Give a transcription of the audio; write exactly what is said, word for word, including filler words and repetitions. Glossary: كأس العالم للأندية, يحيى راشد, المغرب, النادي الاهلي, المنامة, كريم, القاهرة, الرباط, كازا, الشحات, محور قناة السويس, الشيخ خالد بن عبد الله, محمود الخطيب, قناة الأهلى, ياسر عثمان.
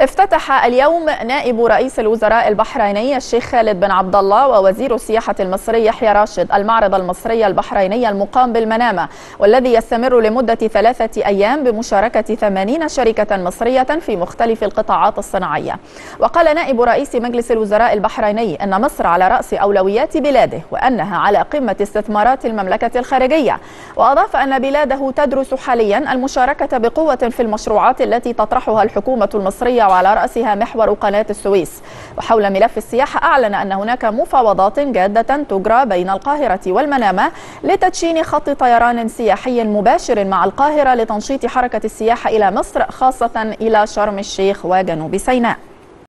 افتتح اليوم نائب رئيس الوزراء البحريني الشيخ خالد بن عبد الله ووزير السياحة المصري يحيى راشد المعرض المصري البحريني المقام بالمنامة، والذي يستمر لمدة ثلاثة أيام بمشاركة ثمانين شركة مصرية في مختلف القطاعات الصناعية. وقال نائب رئيس مجلس الوزراء البحريني أن مصر على رأس أولويات بلاده وأنها على قمة استثمارات المملكة الخارجية، وأضاف أن بلاده تدرس حاليا المشاركة بقوة في المشروعات التي تطرحها الحكومة المصرية وعلى رأسها محور قناة السويس. وحول ملف السياحة أعلن أن هناك مفاوضات جادة تجرى بين القاهرة والمنامة لتدشين خط طيران سياحي مباشر مع القاهرة لتنشيط حركة السياحة إلى مصر، خاصة إلى شرم الشيخ وجنوب سيناء.